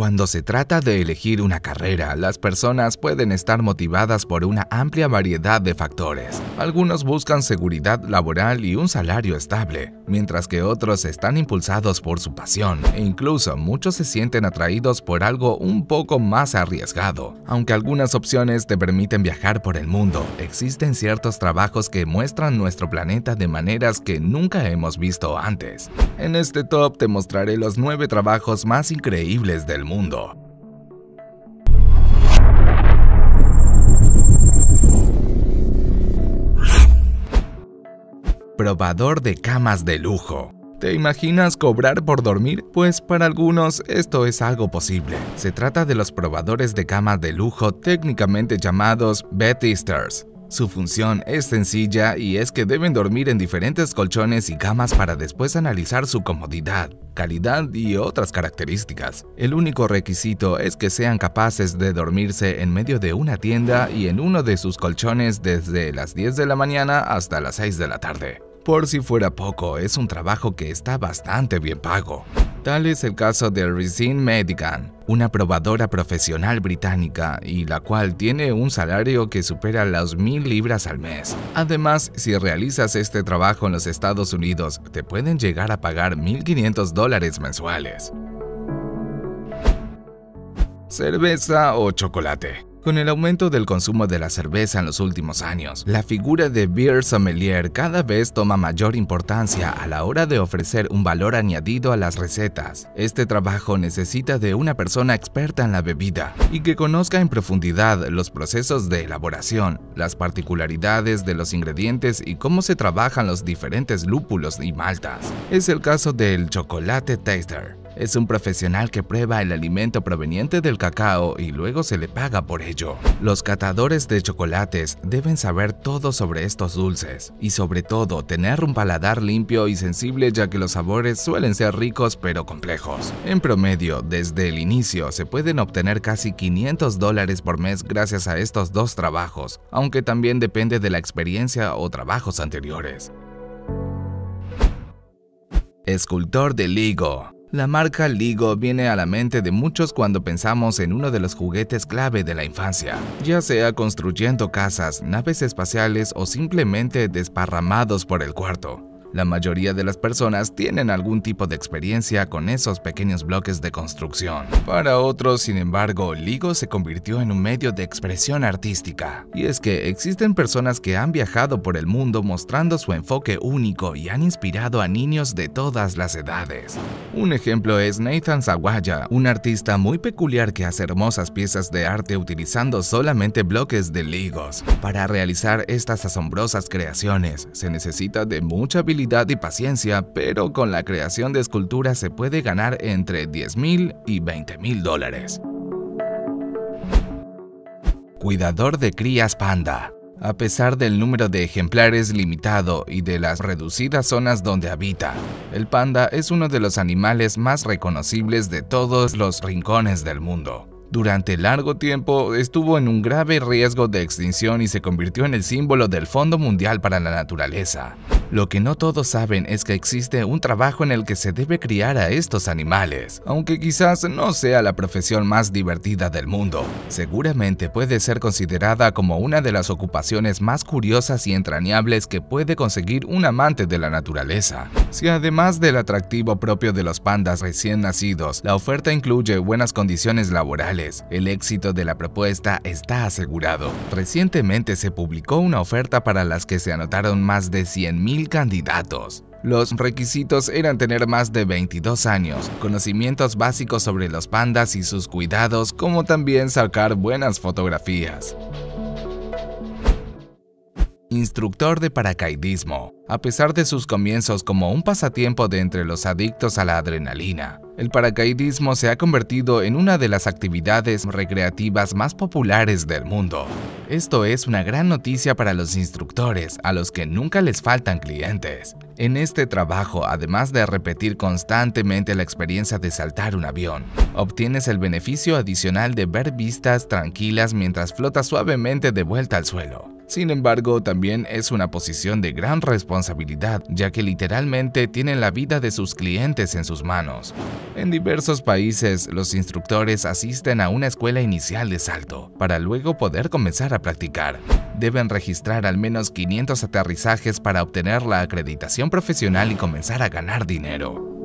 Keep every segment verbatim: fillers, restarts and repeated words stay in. Cuando se trata de elegir una carrera, las personas pueden estar motivadas por una amplia variedad de factores. Algunos buscan seguridad laboral y un salario estable, mientras que otros están impulsados por su pasión, e incluso muchos se sienten atraídos por algo un poco más arriesgado. Aunque algunas opciones te permiten viajar por el mundo, existen ciertos trabajos que muestran nuestro planeta de maneras que nunca hemos visto antes. En este top te mostraré los nueve trabajos más increíbles del mundo. mundo. Probador de camas de lujo. ¿Te imaginas cobrar por dormir? Pues para algunos esto es algo posible. Se trata de los probadores de camas de lujo, técnicamente llamados Bed Easters. Su función es sencilla y es que deben dormir en diferentes colchones y camas para después analizar su comodidad, calidad y otras características. El único requisito es que sean capaces de dormirse en medio de una tienda y en uno de sus colchones desde las diez de la mañana hasta las seis de la tarde. Por si fuera poco, es un trabajo que está bastante bien pago. Tal es el caso de Resin Medican, una probadora profesional británica y la cual tiene un salario que supera las mil libras al mes. Además, si realizas este trabajo en los Estados Unidos, te pueden llegar a pagar mil quinientos dólares mensuales. Cerveza o chocolate. Con el aumento del consumo de la cerveza en los últimos años, la figura de Beer Sommelier cada vez toma mayor importancia a la hora de ofrecer un valor añadido a las recetas. Este trabajo necesita de una persona experta en la bebida y que conozca en profundidad los procesos de elaboración, las particularidades de los ingredientes y cómo se trabajan los diferentes lúpulos y maltas. Es el caso del Chocolate Taster. Es un profesional que prueba el alimento proveniente del cacao y luego se le paga por ello. Los catadores de chocolates deben saber todo sobre estos dulces y sobre todo tener un paladar limpio y sensible, ya que los sabores suelen ser ricos pero complejos. En promedio, desde el inicio se pueden obtener casi quinientos dólares por mes gracias a estos dos trabajos, aunque también depende de la experiencia o trabajos anteriores. Escultor de LEGO. La marca LEGO viene a la mente de muchos cuando pensamos en uno de los juguetes clave de la infancia, ya sea construyendo casas, naves espaciales o simplemente desparramados por el cuarto. La mayoría de las personas tienen algún tipo de experiencia con esos pequeños bloques de construcción. Para otros, sin embargo, LEGO se convirtió en un medio de expresión artística. Y es que existen personas que han viajado por el mundo mostrando su enfoque único y han inspirado a niños de todas las edades. Un ejemplo es Nathan Sawaya, un artista muy peculiar que hace hermosas piezas de arte utilizando solamente bloques de LEGOs. Para realizar estas asombrosas creaciones, se necesita de mucha habilidad y paciencia, pero con la creación de esculturas se puede ganar entre diez mil y veinte mil dólares. Cuidador de crías panda. A pesar del número de ejemplares limitado y de las reducidas zonas donde habita, el panda es uno de los animales más reconocibles de todos los rincones del mundo. Durante largo tiempo estuvo en un grave riesgo de extinción y se convirtió en el símbolo del Fondo Mundial para la Naturaleza. Lo que no todos saben es que existe un trabajo en el que se debe criar a estos animales. Aunque quizás no sea la profesión más divertida del mundo, seguramente puede ser considerada como una de las ocupaciones más curiosas y entrañables que puede conseguir un amante de la naturaleza. Si además del atractivo propio de los pandas recién nacidos, la oferta incluye buenas condiciones laborales, el éxito de la propuesta está asegurado. Recientemente se publicó una oferta para las que se anotaron más de cien mil candidatos. Los requisitos eran tener más de veintidós años, conocimientos básicos sobre los pandas y sus cuidados, como también sacar buenas fotografías. Instructor de paracaidismo. A pesar de sus comienzos como un pasatiempo de entre los adictos a la adrenalina, el paracaidismo se ha convertido en una de las actividades recreativas más populares del mundo. Esto es una gran noticia para los instructores, a los que nunca les faltan clientes. En este trabajo, además de repetir constantemente la experiencia de saltar un avión, obtienes el beneficio adicional de ver vistas tranquilas mientras flotas suavemente de vuelta al suelo. Sin embargo, también es una posición de gran responsabilidad, ya que literalmente tienen la vida de sus clientes en sus manos. En diversos países, los instructores asisten a una escuela inicial de salto, para luego poder comenzar a practicar. Deben registrar al menos quinientos aterrizajes para obtener la acreditación profesional y comenzar a ganar dinero.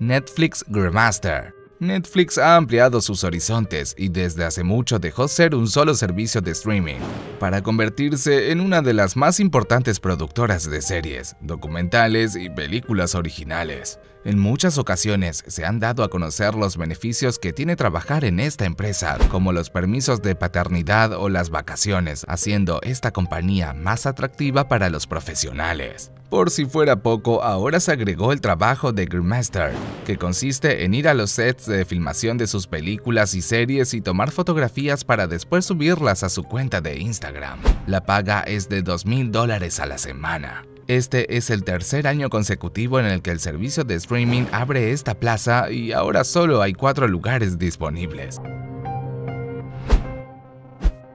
Netflix Grammaster. Netflix ha ampliado sus horizontes y desde hace mucho dejó ser un solo servicio de streaming para convertirse en una de las más importantes productoras de series, documentales y películas originales. En muchas ocasiones se han dado a conocer los beneficios que tiene trabajar en esta empresa, como los permisos de paternidad o las vacaciones, haciendo esta compañía más atractiva para los profesionales. Por si fuera poco, ahora se agregó el trabajo de Grammaster, que consiste en ir a los sets de filmación de sus películas y series y tomar fotografías para después subirlas a su cuenta de Instagram. La paga es de dos mil dólares a la semana. Este es el tercer año consecutivo en el que el servicio de streaming abre esta plaza y ahora solo hay cuatro lugares disponibles.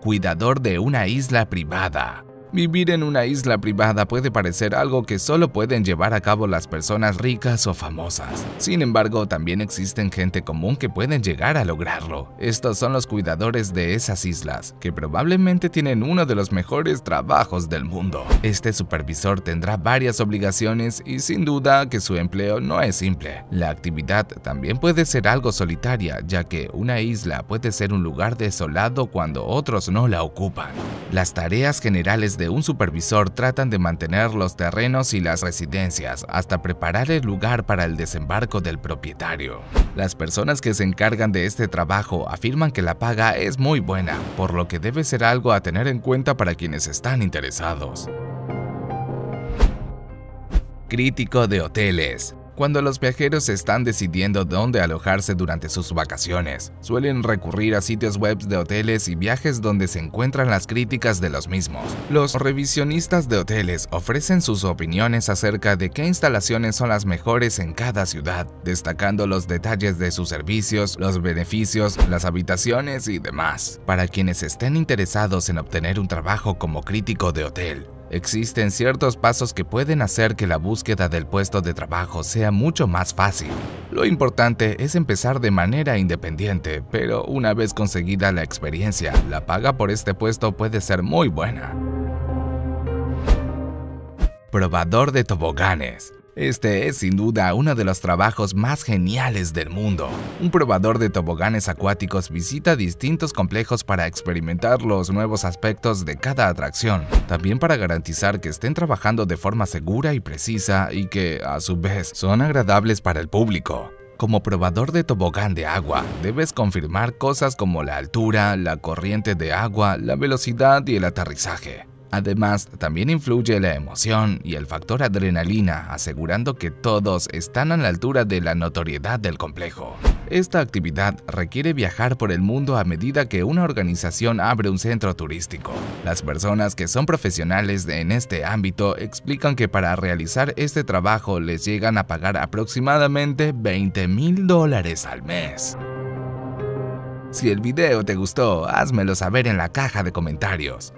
Cuidador de una isla privada. Vivir en una isla privada puede parecer algo que solo pueden llevar a cabo las personas ricas o famosas. Sin embargo, también existen gente común que pueden llegar a lograrlo. Estos son los cuidadores de esas islas, que probablemente tienen uno de los mejores trabajos del mundo. Este supervisor tendrá varias obligaciones y sin duda que su empleo no es simple. La actividad también puede ser algo solitaria, ya que una isla puede ser un lugar desolado cuando otros no la ocupan. Las tareas generales de un supervisor tratan de mantener los terrenos y las residencias hasta preparar el lugar para el desembarco del propietario. Las personas que se encargan de este trabajo afirman que la paga es muy buena, por lo que debe ser algo a tener en cuenta para quienes están interesados. Crítico de hoteles. Cuando los viajeros están decidiendo dónde alojarse durante sus vacaciones, suelen recurrir a sitios web de hoteles y viajes donde se encuentran las críticas de los mismos. Los revisionistas de hoteles ofrecen sus opiniones acerca de qué instalaciones son las mejores en cada ciudad, destacando los detalles de sus servicios, los beneficios, las habitaciones y demás. Para quienes estén interesados en obtener un trabajo como crítico de hotel, existen ciertos pasos que pueden hacer que la búsqueda del puesto de trabajo sea mucho más fácil. Lo importante es empezar de manera independiente, pero una vez conseguida la experiencia, la paga por este puesto puede ser muy buena. Probador de toboganes. Este es sin duda uno de los trabajos más geniales del mundo. Un probador de toboganes acuáticos visita distintos complejos para experimentar los nuevos aspectos de cada atracción, también para garantizar que estén trabajando de forma segura y precisa y que, a su vez, son agradables para el público. Como probador de tobogán de agua, debes confirmar cosas como la altura, la corriente de agua, la velocidad y el aterrizaje. Además, también influye la emoción y el factor adrenalina, asegurando que todos están a la altura de la notoriedad del complejo. Esta actividad requiere viajar por el mundo a medida que una organización abre un centro turístico. Las personas que son profesionales en este ámbito explican que para realizar este trabajo les llegan a pagar aproximadamente veinte mil dólares al mes. Si el video te gustó, házmelo saber en la caja de comentarios.